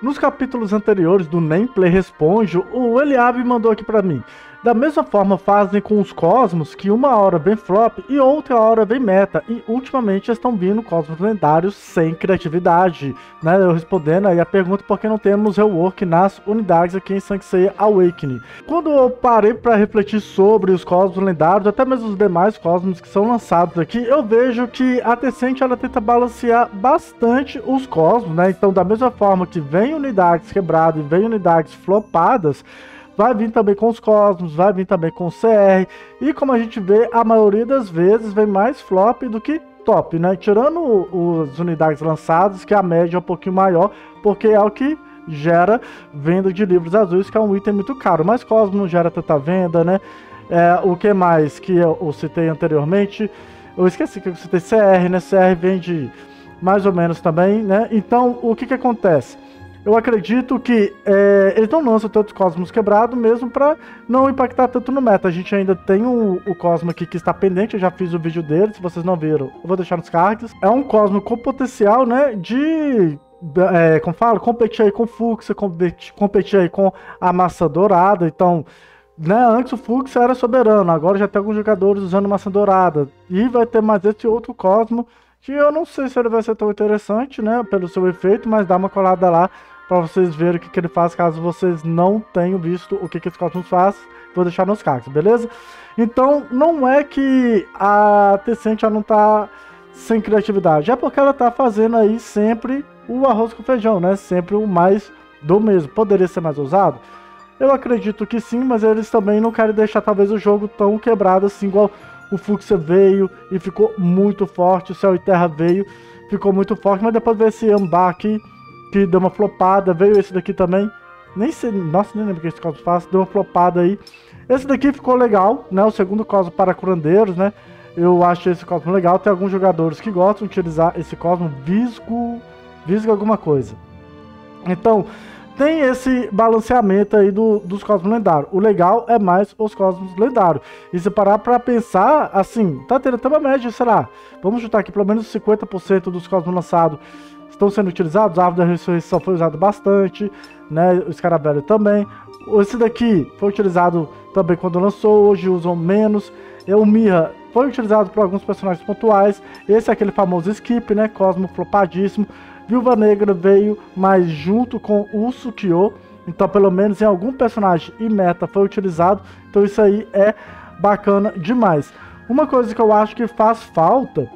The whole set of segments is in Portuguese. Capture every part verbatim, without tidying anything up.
Nos capítulos anteriores do NeN Play Responjo, o Eliabe mandou aqui pra mim. Da mesma forma fazem com os Cosmos, que uma hora vem flop e outra hora vem meta. E ultimamente estão vindo Cosmos lendários sem criatividade. Né? Eu respondendo aí a pergunta por que não temos rework nas unidades aqui em Saint Seiya Awakening. Quando eu parei pra refletir sobre os Cosmos lendários, até mesmo os demais Cosmos que são lançados aqui, eu vejo que a Tencent ela tenta balancear bastante os Cosmos. Né? Então da mesma forma que vem unidades quebradas e vem unidades flopadas, vai vir também com os Cosmos, vai vir também com o C R, e como a gente vê, a maioria das vezes vem mais flop do que top, né? Tirando as unidades lançadas, que a média é um pouquinho maior, porque é o que gera venda de livros azuis, que é um item muito caro, mas Cosmos não gera tanta venda, né? É, o que mais que eu citei anteriormente, eu esqueci que eu citei C R, né? C R vende mais ou menos também, né? Então, o que que acontece? Eu acredito que é, eles não lançam tantos Cosmos quebrados mesmo para não impactar tanto no meta. A gente ainda tem o, o Cosmo aqui que está pendente, eu já fiz o vídeo dele, se vocês não viram, eu vou deixar nos cards. É um Cosmo com potencial, né, de... É, como fala? Competir aí com o Fux, competir, competir aí com a Massa Dourada, então... Né, antes o Fux era soberano, agora já tem alguns jogadores usando Massa Dourada. E vai ter mais esse outro Cosmo... que eu não sei se ele vai ser tão interessante, né, pelo seu efeito, mas dá uma colada lá para vocês verem o que, que ele faz, caso vocês não tenham visto o que, que esse Cosmos faz, vou deixar nos cards, beleza? Então, não é que a Tencent já não tá sem criatividade, é porque ela tá fazendo aí sempre o arroz com feijão, né, sempre o mais do mesmo. Poderia ser mais ousado? Eu acredito que sim, mas eles também não querem deixar talvez o jogo tão quebrado assim, igual... O Fuxia veio e ficou muito forte, o Céu e Terra veio, ficou muito forte, mas depois veio esse Ambar aqui, que deu uma flopada, veio esse daqui também, nem sei, nossa, nem lembro o que esse Cosmo faz, deu uma flopada aí. Esse daqui ficou legal, né, o segundo Cosmo para curandeiros, né, eu acho esse Cosmo legal, tem alguns jogadores que gostam de utilizar esse Cosmo, visco, visco alguma coisa. Então... tem esse balanceamento aí do, dos Cosmos lendários. O legal é mais os Cosmos lendários. E se parar pra pensar, assim, tá tendo até uma média, será? Vamos chutar aqui, pelo menos cinquenta por cento dos Cosmos lançados estão sendo utilizados. A Árvore da Ressurreição foi usada bastante, né? O Escaravelho também. Esse daqui foi utilizado também quando lançou, hoje usam menos. O Miha foi utilizado por alguns personagens pontuais. Esse é aquele famoso skip, né? Cosmo flopadíssimo. Viúva Negra veio mais junto com o Sukiō, então pelo menos em algum personagem e meta foi utilizado, então isso aí é bacana demais. Uma coisa que eu acho que faz falta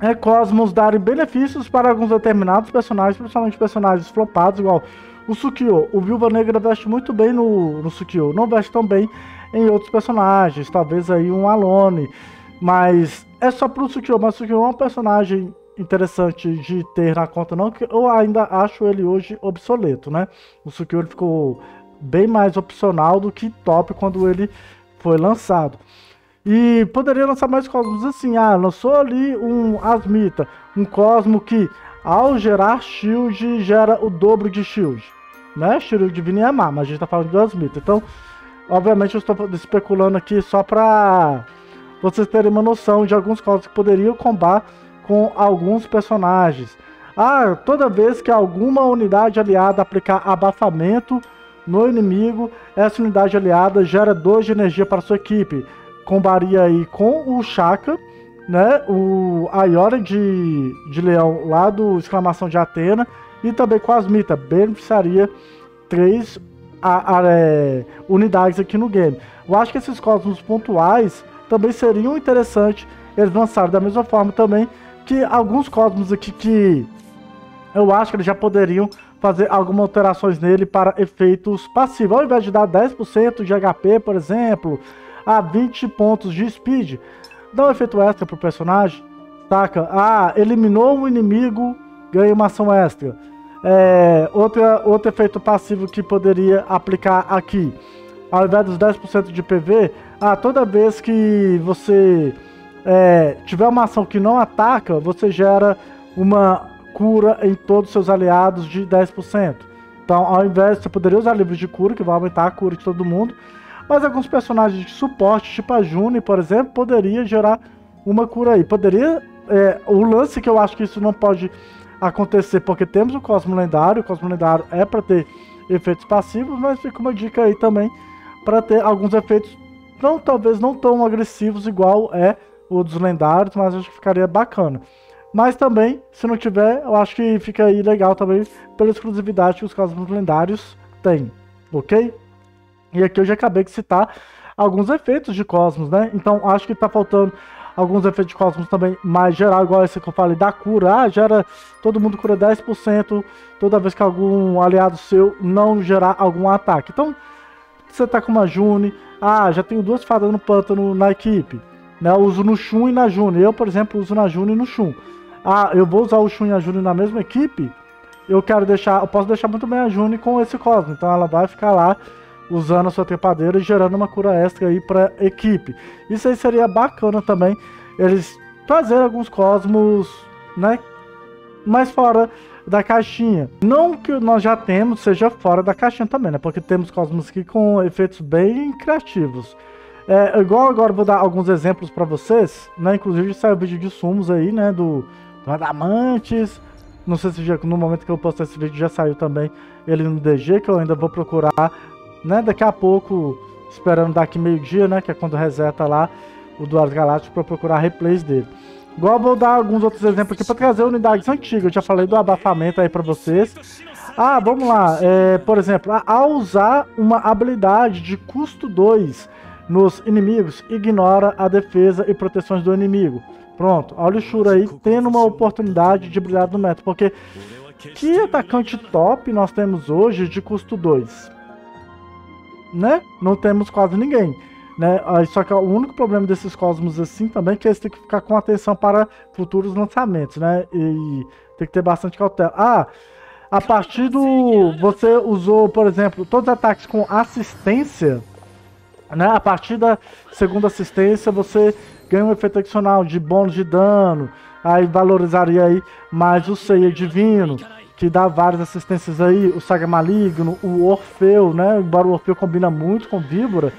é Cosmos darem benefícios para alguns determinados personagens, principalmente personagens flopados, igual o Sukiō. O Viúva Negra veste muito bem no, no Sukiō, não veste tão bem em outros personagens, talvez aí um Alone, mas é só pro Sukiō, mas o Sukiō é um personagem... interessante de ter na conta não, que eu ainda acho ele hoje obsoleto, né? O Sukiō ficou bem mais opcional do que top quando ele foi lançado. E poderia lançar mais Cosmos assim, ah, lançou ali um Asmita, um Cosmo que ao gerar shield gera o dobro de shield, né? Shield divino e amar, mas a gente tá falando do Asmita, então obviamente eu estou especulando aqui só pra vocês terem uma noção de alguns Cosmos que poderiam combar com alguns personagens. Ah, toda vez que alguma unidade aliada aplicar abafamento no inimigo, essa unidade aliada gera dois de energia para sua equipe. Combaria aí com o Shaka, né? O Ayora de, de Leão lá do Exclamação de Atena e também com a Asmita. Beneficiaria três a, a, é, unidades aqui no game. Eu acho que esses Cosmos pontuais também seriam interessantes eles lançaram da mesma forma também. Que alguns Cosmos aqui que eu acho que eles já poderiam fazer algumas alterações nele para efeitos passivos. Ao invés de dar dez por cento de H P, por exemplo, a vinte pontos de speed, dá um efeito extra pro personagem, taca, ah, eliminou um inimigo, ganha uma ação extra. É, outra, outro efeito passivo que poderia aplicar aqui, ao invés dos dez por cento de P V, ah, toda vez que você... É, tiver uma ação que não ataca, você gera uma cura em todos os seus aliados de dez por cento. Então, ao invés, você poderia usar livros de cura, que vai aumentar a cura de todo mundo. Mas alguns personagens de suporte, tipo a Juni, por exemplo, poderia gerar uma cura aí. Poderia... É, o lance que eu acho que isso não pode acontecer, porque temos o Cosmo Lendário, o Cosmo Lendário é para ter efeitos passivos, mas fica uma dica aí também para ter alguns efeitos, não, talvez não tão agressivos igual é o dos lendários, mas acho que ficaria bacana. Mas também, se não tiver, eu acho que fica aí legal também pela exclusividade que os Cosmos Lendários têm, ok? E aqui eu já acabei de citar alguns efeitos de Cosmos, né? Então acho que tá faltando alguns efeitos de Cosmos também mais geral, igual esse que eu falei da cura. Ah, gera, todo mundo cura dez por cento toda vez que algum aliado seu não gerar algum ataque. Então, você tá com uma Juni, ah, já tenho duas fadas no pântano na equipe, né? Eu uso no Shun e na Juni. Eu, por exemplo, uso na Juni e no Shun. Ah, eu vou usar o Shun e a Juni na mesma equipe? Eu quero deixar, eu posso deixar muito bem a Juni com esse Cosmo. Então ela vai ficar lá usando a sua trepadeira e gerando uma cura extra aí para equipe. Isso aí seria bacana também, eles trazerem alguns Cosmos, né, mais fora da caixinha. Não que nós já temos seja fora da caixinha também, né, porque temos Cosmos aqui com efeitos bem criativos. É, igual agora eu vou dar alguns exemplos para vocês, né, inclusive saiu o vídeo de sumos aí, né, do, do Adamantes. Não sei se já, no momento que eu postar esse vídeo já saiu também ele no D G, que eu ainda vou procurar, né, daqui a pouco, esperando daqui meio-dia, né, que é quando reseta lá o Duar Galáctico, para procurar replays dele. Igual eu vou dar alguns outros exemplos aqui para trazer unidades antigas. Eu já falei do abafamento aí para vocês. Ah, vamos lá. É, por exemplo, ao usar uma habilidade de custo dois nos inimigos, ignora a defesa e proteções do inimigo. Pronto, olha o Shura aí tendo uma oportunidade de brilhar no meta, porque que atacante top nós temos hoje de custo dois? Né? Não temos quase ninguém, né? Só que o único problema desses Cosmos assim também é que eles têm que ficar com atenção para futuros lançamentos, né? E tem que ter bastante cautela. Ah, a partir do... Você usou, por exemplo, todos os ataques com assistência, né? A partir da segunda assistência você ganha um efeito adicional de bônus de dano. Aí valorizaria aí mais o Seiya divino, que dá várias assistências aí, o Saga Maligno, o Orfeu, né? Embora o Orfeu combina muito com Víbora,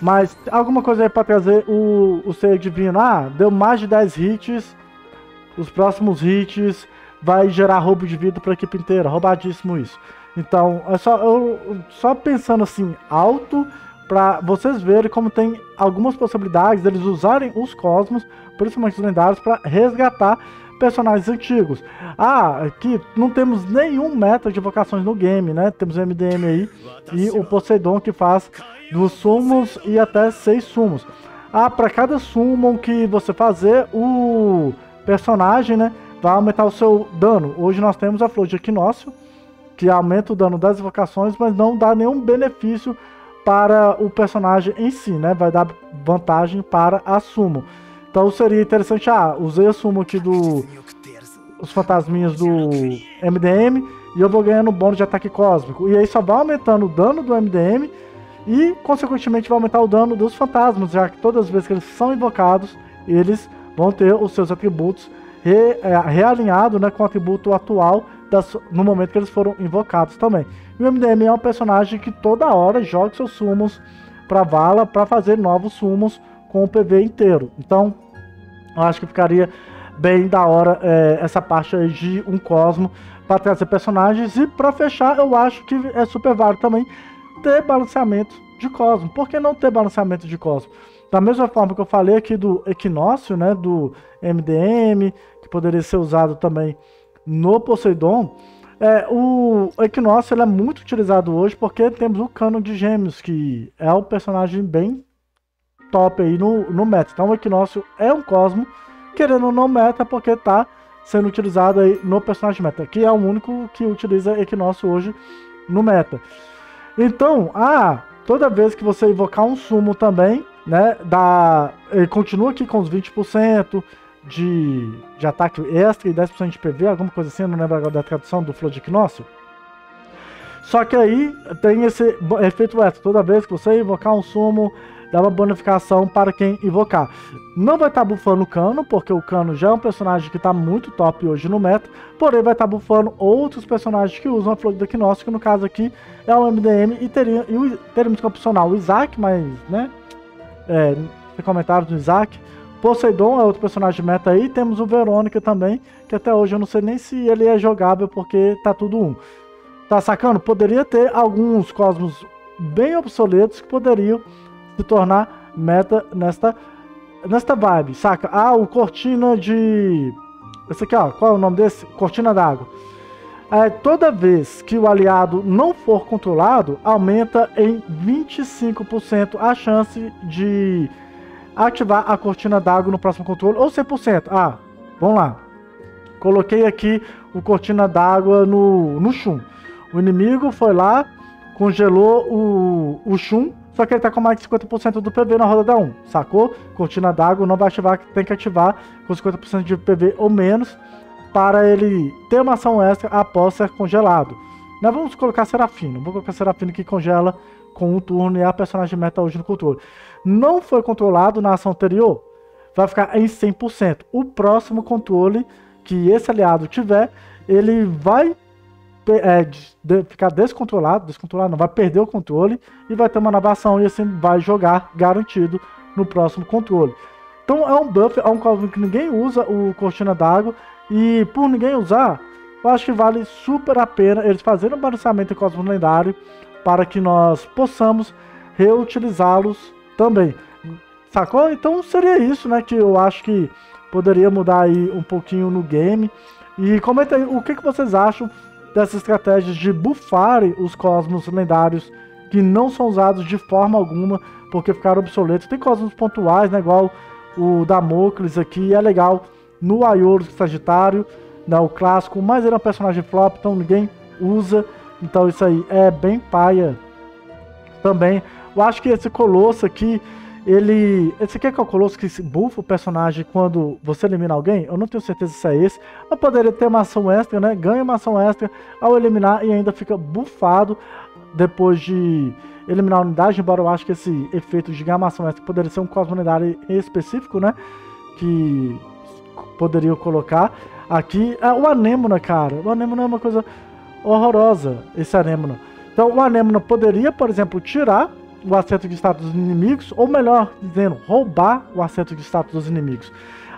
mas alguma coisa aí pra trazer o, o Seiya divino. Ah, deu mais de dez hits, os próximos hits vai gerar roubo de vida pra equipe inteira, roubadíssimo isso. Então, é só, eu, só pensando assim, alto, pra vocês verem como tem algumas possibilidades deles usarem os Cosmos, principalmente os lendários, pra resgatar personagens antigos. Ah, aqui não temos nenhum meta de vocações no game, né? Temos o M D M aí e o Poseidon, que faz dos sumos e até seis sumos. Ah, para cada summon que você fazer, o personagem, né, vai aumentar o seu dano. Hoje nós temos a flor de equinócio, que aumenta o dano das vocações, mas não dá nenhum benefício para o personagem em si, né? Vai dar vantagem para a summon. Então seria interessante, ah, usei a sumo aqui do os fantasminhas do M D M e eu vou ganhando bônus de ataque cósmico. E aí só vai aumentando o dano do M D M e, consequentemente, vai aumentar o dano dos fantasmas, já que todas as vezes que eles são invocados, eles vão ter os seus atributos re, é, realinhados, né, com o atributo atual das, no momento que eles foram invocados também. E o M D M é um personagem que toda hora joga seus summons para vala para fazer novos summons com o P V inteiro. Então, eu acho que ficaria bem da hora é, essa parte aí de um Cosmo para trazer personagens. E para fechar, eu acho que é super válido também ter balanceamento de Cosmo. Por que não ter balanceamento de Cosmo? Da mesma forma que eu falei aqui do Equinócio, né, do M D M, que poderia ser usado também no Poseidon, é, o Equinócio ele é muito utilizado hoje porque temos o Kano de Gêmeos, que é um personagem bem top aí no, no meta. Então o Equinócio é um Cosmo, querendo ou não meta, porque tá sendo utilizado aí no personagem meta, que é o único que utiliza Equinócio hoje no meta. Então, ah, toda vez que você invocar um sumo também, né, dá, ele continua aqui com os vinte por cento de, de ataque extra e dez por cento de P V, alguma coisa assim, não lembro agora da tradução do Flor de Equinócio. Só que aí tem esse efeito extra, toda vez que você invocar um sumo, dá uma bonificação para quem invocar. Não vai estar tá bufando o Kano, porque o Kano já é um personagem que está muito top hoje no meta. Porém, vai estar tá bufando outros personagens que usam a Flor do Equinócio, que no caso aqui é o M D M. E teria, e teríamos que opcionar o Isaac, mas, né, é, tem comentários do Isaac. Poseidon é outro personagem meta aí. Temos o Verônica também, que até hoje eu não sei nem se ele é jogável, porque tá tudo um. Tá sacando? Poderia ter alguns Cosmos bem obsoletos que poderiam se tornar meta nesta, nesta vibe, saca? Ah, o Cortina de... Esse aqui, ó. Qual é o nome desse? Cortina d'Água. É, toda vez que o aliado não for controlado, aumenta em vinte e cinco por cento a chance de ativar a Cortina d'Água no próximo controle, ou cem por cento. Ah, vamos lá. Coloquei aqui o Cortina d'Água no, no Shun. O inimigo foi lá, congelou o, o Shun, só que ele tá com mais de cinquenta por cento do P V na rodada um, sacou? Cortina d'Água não vai ativar, tem que ativar com cinquenta por cento de P V ou menos, para ele ter uma ação extra após ser congelado. Nós vamos colocar Serafino. Vou colocar Serafino que congela com um turno e é a personagem meta hoje no controle. Não foi controlado na ação anterior, vai ficar em cem por cento. O próximo controle que esse aliado tiver, ele vai é, de, ficar descontrolado, descontrolado não, vai perder o controle e vai ter uma nova ação e assim vai jogar garantido no próximo controle. Então é um buff, é um cosmo que ninguém usa, o Cortina d'Água. E por ninguém usar, eu acho que vale super a pena eles fazerem um balanceamento em Cosmos Lendário para que nós possamos reutilizá-los também. Sacou? Então seria isso, né? Que eu acho que poderia mudar aí um pouquinho no game. E comenta aí o que, que vocês acham dessas estratégias de bufarem os Cosmos Lendários que não são usados de forma alguma porque ficaram obsoletos. Tem Cosmos pontuais, né? Igual o Damocles aqui, é legal. No Ayora Sagitário, né, o clássico, mas ele é um personagem flop, então ninguém usa, então isso aí é bem paia também. Eu acho que esse Colosso aqui, ele... Esse aqui é, que é o Colosso que bufa o personagem quando você elimina alguém? Eu não tenho certeza se é esse, mas poderia ter uma ação extra, né, ganha uma ação extra ao eliminar e ainda fica bufado depois de eliminar a unidade, embora eu acho que esse efeito de ganhar uma ação extra poderia ser um Cosmo Lendário específico, né, que... poderiam colocar aqui. Ah, o Anemona, cara. O Anemona é uma coisa horrorosa, esse Anemona. Então, o Anemona poderia, por exemplo, tirar o acerto de status dos inimigos, ou melhor dizendo, roubar o acerto de status dos inimigos.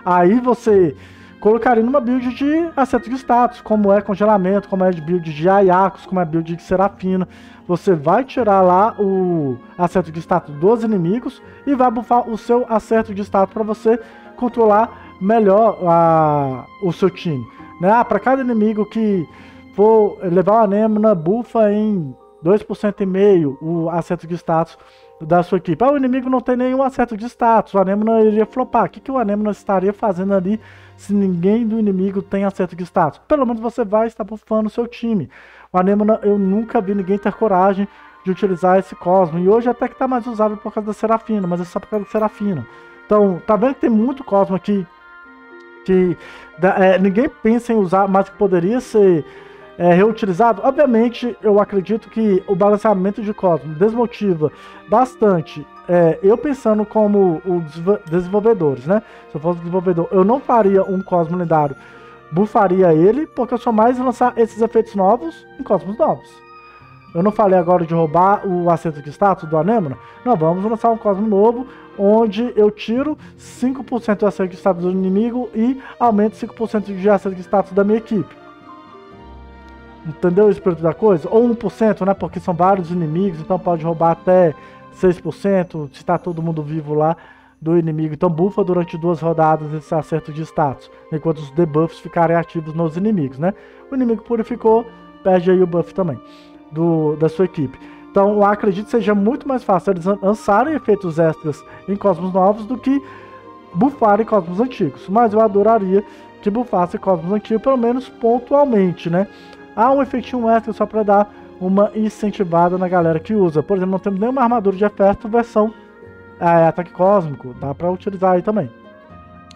Aí você colocaria numa build de acerto de status, como é congelamento, como é de build de Ayakos, como é build de Serafina. Você vai tirar lá o acerto de status dos inimigos e vai buffar o seu acerto de status para você controlar melhor a, o seu time, né? Ah, para cada inimigo que for levar o Anemona, bufa em dois por cento e meio o acerto de status da sua equipe. Ah, o inimigo não tem nenhum acerto de status, o Anemona iria flopar. O que, que o Anemona estaria fazendo ali se ninguém do inimigo tem acerto de status? Pelo menos você vai estar bufando o seu time. O Anemona, eu nunca vi ninguém ter coragem de utilizar esse Cosmo, e hoje até que tá mais usável por causa da Serafina, mas é só por causa da Serafina. Então, tá vendo que tem muito Cosmo aqui que é, ninguém pensa em usar, mas que poderia ser é, reutilizado. Obviamente, eu acredito que o balanceamento de Cosmo desmotiva bastante. É, eu pensando como os desenvolvedores, né? Se eu fosse desenvolvedor, eu não faria um Cosmo lendário, bufaria ele, porque eu sou mais lançar esses efeitos novos em Cosmos novos. Eu não falei agora de roubar o acerto de status do Anemona? Não, vamos lançar um Cosmo novo, onde eu tiro cinco por cento do acerto de status do inimigo e aumento cinco por cento de acerto de status da minha equipe. Entendeu o espírito da coisa? Ou um por cento, né? Porque são vários inimigos, então pode roubar até seis por cento, se está todo mundo vivo lá do inimigo. Então bufa durante duas rodadas esse acerto de status, enquanto os debuffs ficarem ativos nos inimigos, né? O inimigo purificou, perde aí o buff também do, da sua equipe. Então, eu acredito que seja muito mais fácil eles lançarem efeitos extras em Cosmos novos do que bufarem Cosmos antigos. Mas eu adoraria que bufasse Cosmos antigos, pelo menos pontualmente, né? Há um efeitinho extra só para dar uma incentivada na galera que usa. Por exemplo, não temos nenhuma armadura de efeito versão é, ataque cósmico. Dá para utilizar aí também,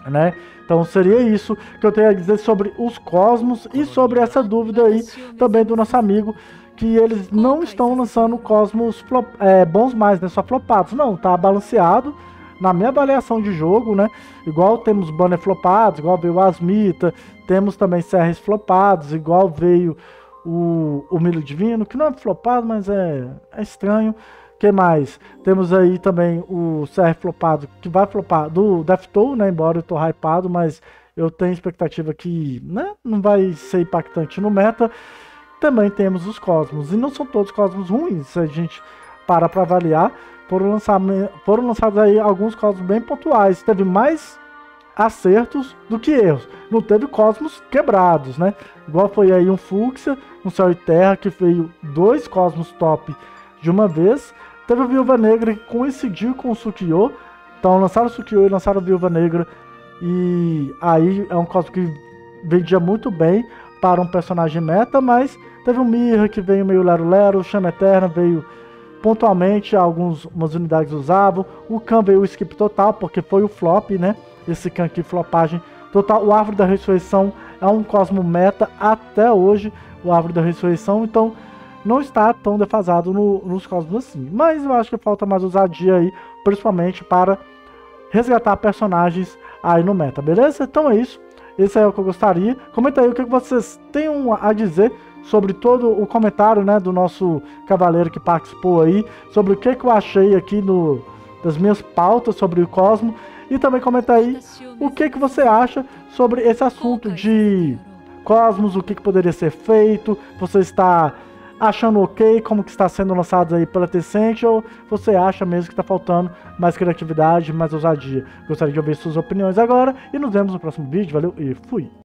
né? Então seria isso que eu tenho a dizer sobre os Cosmos e sobre essa dúvida aí também do nosso amigo, que eles não estão lançando Cosmos flop, é, bons mais, né? Só flopados. Não, tá balanceado na minha avaliação de jogo, né? Igual temos banner flopados, igual veio o Asmita, temos também C Rs flopados, igual veio o, o Milho Divino, que não é flopado, mas é, é estranho. Que mais? Temos aí também o C R flopado, que vai flopar do Deathtoll, né? Embora eu tô hypado, mas eu tenho expectativa que, né, não vai ser impactante no meta. Também temos os Cosmos, e não são todos Cosmos ruins, se a gente para para avaliar. Foram, lançamento, foram lançados aí alguns Cosmos bem pontuais, teve mais acertos do que erros, não teve Cosmos quebrados, né? Igual foi aí um Fuxia, um Céu e Terra, que veio dois Cosmos top de uma vez. Teve a Viúva Negra, que coincidiu com o Sukiō, então lançaram o Sukiō e lançaram a Viúva Negra, e aí é um Cosmo que vendia muito bem para um personagem meta, mas teve o Miha, que veio meio Lero Lero, Chama Eterna veio pontualmente, algumas unidades usavam. O Khan veio o skip total, porque foi o flop, né? Esse Khan aqui, flopagem total. O Árvore da Ressurreição é um Cosmo meta até hoje, o Árvore da Ressurreição, então não está tão defasado no, nos Cosmos assim. Mas eu acho que falta mais ousadia aí, principalmente para resgatar personagens aí no meta, beleza? Então é isso, esse é o que eu gostaria. Comenta aí o que vocês têm a dizer sobre todo o comentário, né, do nosso cavaleiro que participou aí, sobre o que, que eu achei aqui no, das minhas pautas sobre o Cosmo, e também comenta aí o que, que você acha sobre esse assunto de Cosmos, o que, que poderia ser feito, você está achando ok como que está sendo lançado aí pela Tencent, ou você acha mesmo que está faltando mais criatividade, mais ousadia? Gostaria de ouvir suas opiniões agora, e nos vemos no próximo vídeo, valeu e fui!